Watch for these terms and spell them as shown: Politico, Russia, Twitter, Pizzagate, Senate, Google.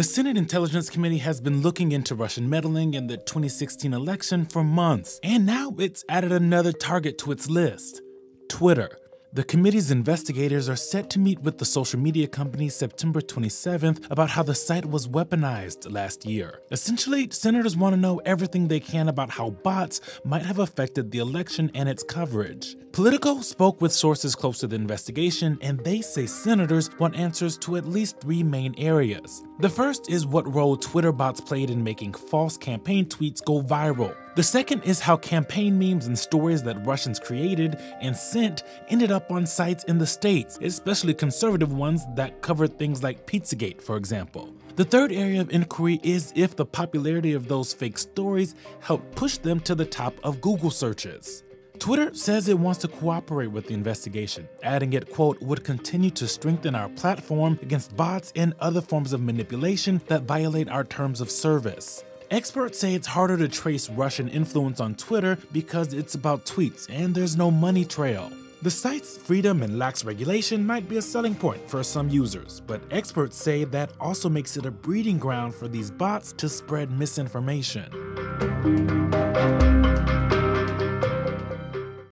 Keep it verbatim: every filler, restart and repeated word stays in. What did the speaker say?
The Senate Intelligence Committee has been looking into Russian meddling in the twenty sixteen election for months, and now it's added another target to its list: Twitter. The committee's investigators are set to meet with the social media company September twenty-seventh about how the site was weaponized last year. Essentially, senators want to know everything they can about how bots might have affected the election and its coverage. Politico spoke with sources close to the investigation, and they say senators want answers to at least three main areas. The first is what role Twitter bots played in making false campaign tweets go viral. The second is how campaign memes and stories that Russians created and sent ended up on sites in the States, especially conservative ones that covered things like Pizzagate, for example. The third area of inquiry is if the popularity of those fake stories helped push them to the top of Google searches. Twitter says it wants to cooperate with the investigation, adding it, quote, would continue to strengthen our platform against bots and other forms of manipulation that violate our terms of service. Experts say it's harder to trace Russian influence on Twitter because it's about tweets and there's no money trail. The site's freedom and lax regulation might be a selling point for some users, but experts say that also makes it a breeding ground for these bots to spread misinformation.